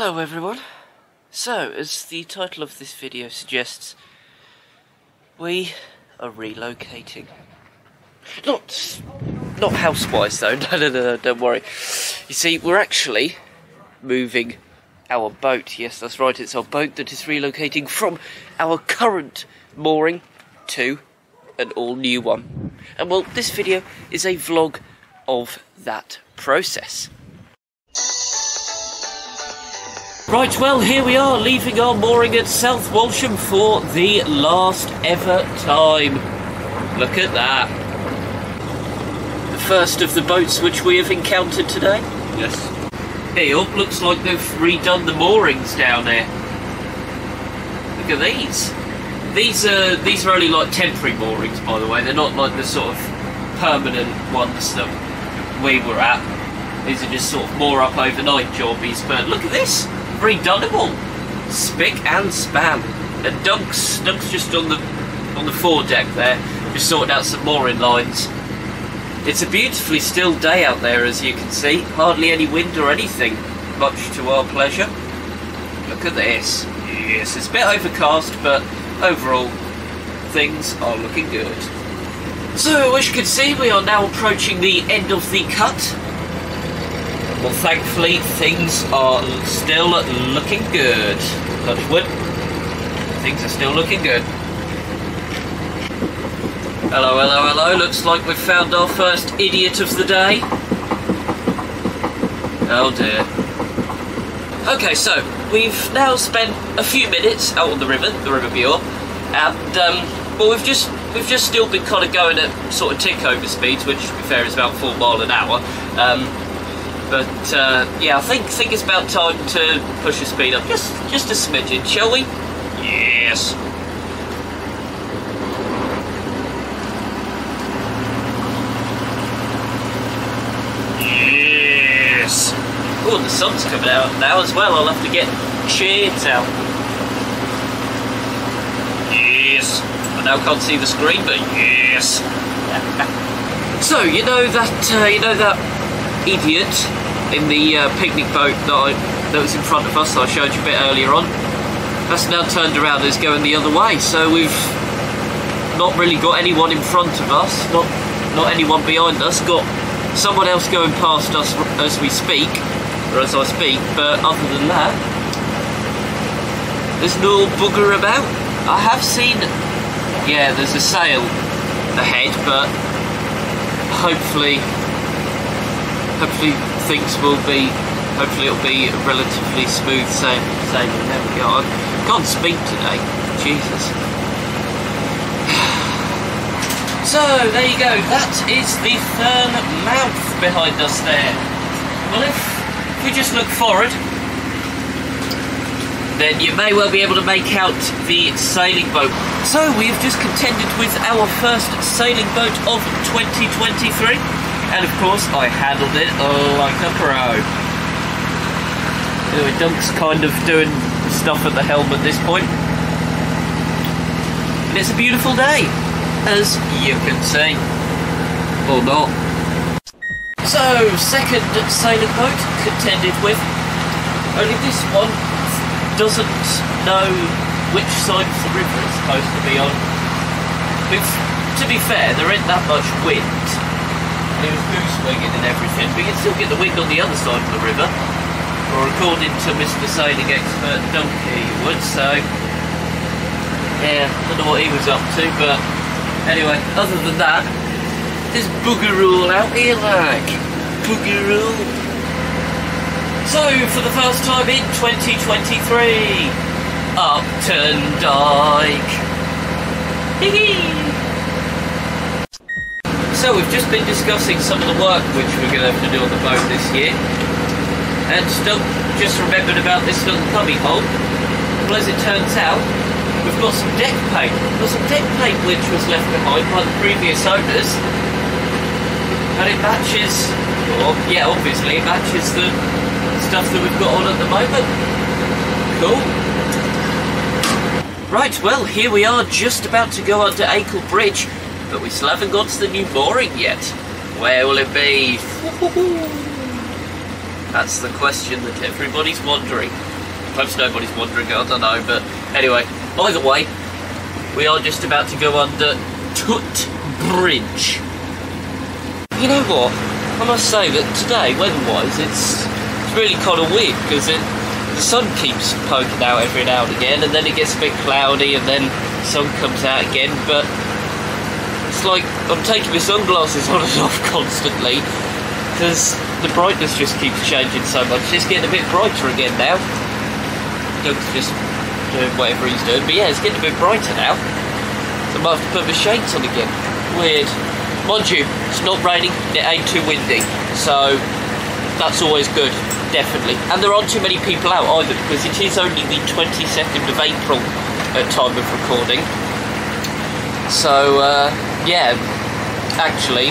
Hello everyone. So, as the title of this video suggests, we are relocating. Not house-wise though, no, don't worry. You see, we're actually moving our boat. Yes, that's right, it's our boat that is relocating from our current mooring to an all-new one. And well, this video is a vlog of that process. Right, well, here we are, leaving our mooring at South Walsham for the last ever time. Look at that. The first of the boats which we have encountered today. Yes. Hey, up, looks like they've redone the moorings down there. Look at these. These are only like temporary moorings, by the way. They're not like the sort of permanent ones that we were at. These are just sort of more up overnight jobbies, but look at this. Redone them all, spick and span, and Dunk's just on the foredeck there, just sorting out some mooring lines. It's a beautifully still day out there, as you can see, hardly any wind or anything, much to our pleasure. Look at this. Yes, it's a bit overcast, but overall things are looking good. So as you can see, we are now approaching the end of the cut. Well, thankfully, things are still looking good. Touch wood. Things are still looking good. Hello, hello, hello. Looks like we've found our first idiot of the day. Oh dear. Okay, so we've now spent a few minutes out on the River Bure, and well, we've just still been kind of going at sort of tick over speeds, which, to be fair, is about 4 miles an hour. But yeah, I think it's about time to push the speed up just a smidgen, shall we? Yes. Yes. Oh, and the sun's coming out now as well. I'll have to get shades out. Yes. I now can't see the screen, but yes. So you know that. Idiot in the picnic boat that was in front of us that I showed you a bit earlier on, that's now turned around and is going the other way, so we've not really got anyone in front of us, not anyone behind us, got someone else going past us as we speak, or as I speak, but other than that, there's no bugger about. I have seen, yeah, there's a sail ahead, but hopefully things will be, hopefully it'll be a relatively smooth sailing. There we go. I can't speak today, Jesus. So there you go, that is the Thurn mouth behind us there. Well, if we just look forward, then you may well be able to make out the sailing boat. So we have just contended with our first sailing boat of 2023. And of course, I handled it like a pro. Anyway, Dunk's kind of doing stuff at the helm at this point. And it's a beautiful day, as you can see. Or not. So, second sailing boat contended with. Only this one doesn't know which side of the river it's supposed to be on. But to be fair, there isn't that much wind. It was goose winging and everything, but you can still get the wind on the other side of the river, or according to Mr. Sailing Expert Donkey Wood, so yeah, I don't know what he was up to, but anyway, other than that, there's bugger all out here, like, bugger all. So, for the first time in 2023, Upton Dyke. Hee hee! So we've just been discussing some of the work which we're going to have to do on the boat this year, and Stump just remembered about this little cubby hole. Well, as it turns out, we've got some deck paint. There's some deck paint which was left behind by the previous owners, and it matches, well, yeah, obviously it matches the stuff that we've got on at the moment. Cool. Right, well, here we are just about to go under Acle Bridge. But we still haven't got to the new mooring yet. Where will it be? That's the question that everybody's wondering. Perhaps nobody's wondering, I don't know, but anyway, either way, we are just about to go under Tut Bridge. You know what? I must say that today, weather-wise, it's really kind of weird, because the sun keeps poking out every now and again, and then it gets a bit cloudy, and then the sun comes out again, but it's like I'm taking my sunglasses on and off constantly, because the brightness just keeps changing so much. It's getting a bit brighter again now. Doug's just doing whatever he's doing, but yeah, it's getting a bit brighter now. So I might have to put my shades on again. Weird. Mind you, it's not raining, it ain't too windy, so that's always good, definitely. And there aren't too many people out either, because it is only the 22nd of April at time of recording. So, yeah, actually,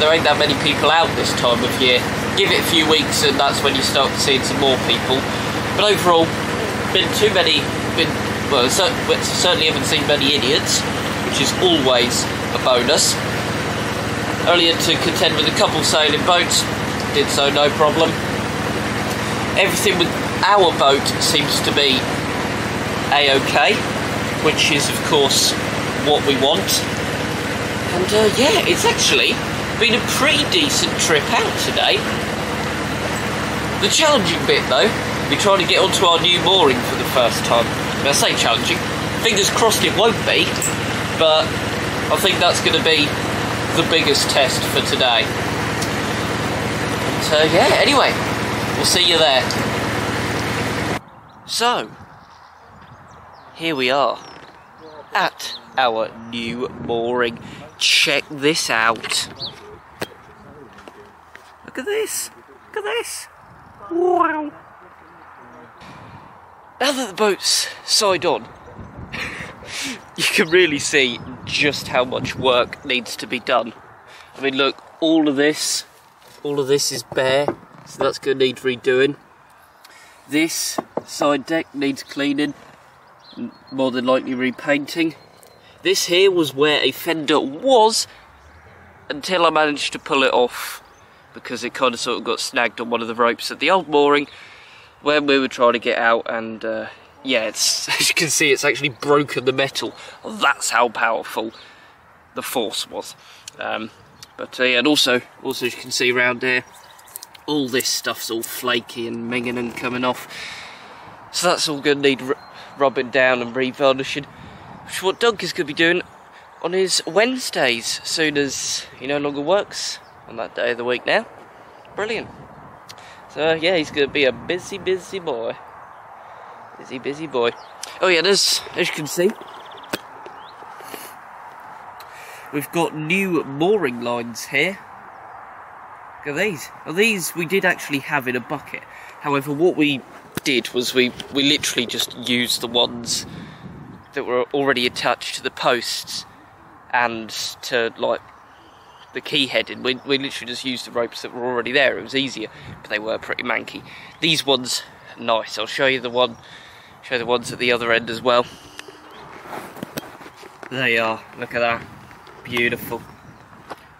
there ain't that many people out this time of year. Give it a few weeks and that's when you start seeing some more people. But overall, certainly haven't seen many idiots, which is always a bonus. Only had to contend with a couple sailing boats, did so no problem. Everything with our boat seems to be a-okay, which is of course what we want. And yeah, it's actually been a pretty decent trip out today. The challenging bit though, we're trying to get onto our new mooring for the first time. When I say challenging, fingers crossed it won't be, but I think that's going to be the biggest test for today. So yeah, anyway, we'll see you there. So, here we are at our new mooring. Check this out. Look at this. Look at this. Wow. Now that the boat's side on, you can really see just how much work needs to be done. I mean, look, all of this is bare, so that's going to need redoing. This side deck needs cleaning, more than likely repainting. This here was where a fender was, until I managed to pull it off, because it kind of sort of got snagged on one of the ropes at the old mooring when we were trying to get out, and yeah, as you can see, it's actually broken the metal. That's how powerful the force was. Yeah, and also as you can see around here, all this stuff's all flaky and minging and coming off. So that's all going to need rubbing down and re-varnishing, which is what Doug is going to be doing on his Wednesdays, as soon as he no longer works on that day of the week now. Brilliant. So yeah, he's going to be a busy, busy boy. Busy, busy boy. Oh yeah, as you can see, we've got new mooring lines here. Look at these. Now these we did actually have in a bucket. However, what we did was we literally just used the ones that were already attached to the posts and to like the key heading. We literally just used the ropes that were already there. It was easier, but they were pretty manky. These ones are nice. I'll show you the ones at the other end as well. There you are. Look at that. Beautiful.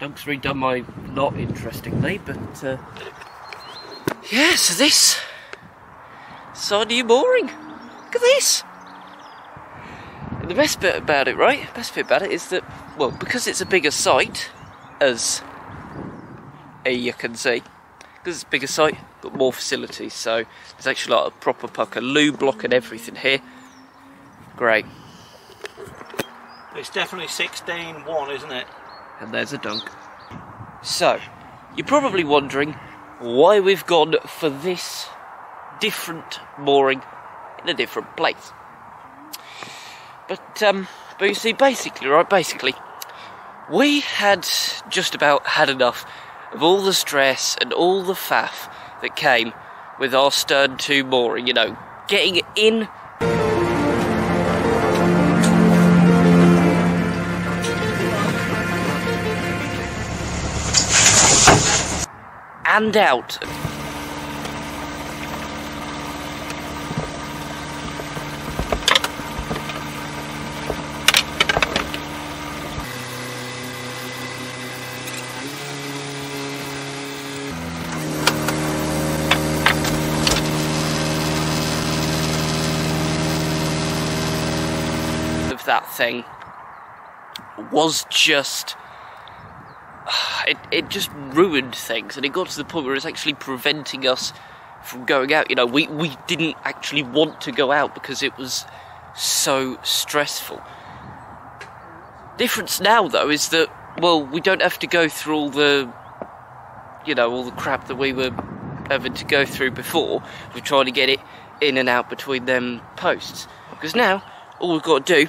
Doug's redone my knot, interestingly, but yeah. So this is our new mooring. Look at this. And the best bit about it, right? Best bit about it is that, well, because it's a bigger site, as you can see, because it's a bigger site, got more facilities, so there's actually like a proper pucker, loo block and everything here. Great. It's definitely 16-1, isn't it? And there's a dunk. So, you're probably wondering why we've gone for this different mooring in a different place. But you see, basically, we had just about had enough of all the stress and all the faff that came with our stern 2 mooring, you know, getting in. And out. thing was just... It just ruined things, and it got to the point where it's actually preventing us from going out. You know, we didn't actually want to go out because it was so stressful. Difference now, though, is that, well, we don't have to go through all the, you know, all the crap that we were having to go through before. We're trying to get it in and out between them posts, because now all we've got to do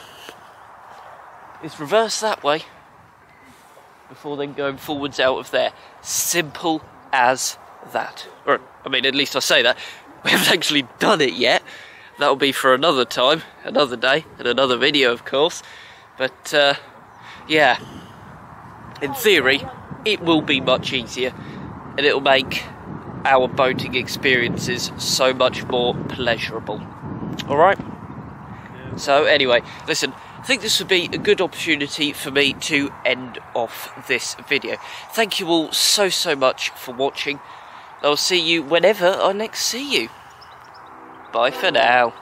is reverse that way before then going forwards out of there. Simple as that. Or, I mean, at least I say that. We haven't actually done it yet. That'll be for another time, another day, and another video, of course. But, yeah, in theory, it will be much easier, and it'll make our boating experiences so much more pleasurable. Alright? Yeah. So, anyway, listen, I think this would be a good opportunity for me to end off this video. Thank you all so much for watching. I'll see you whenever I next see you. Bye for now.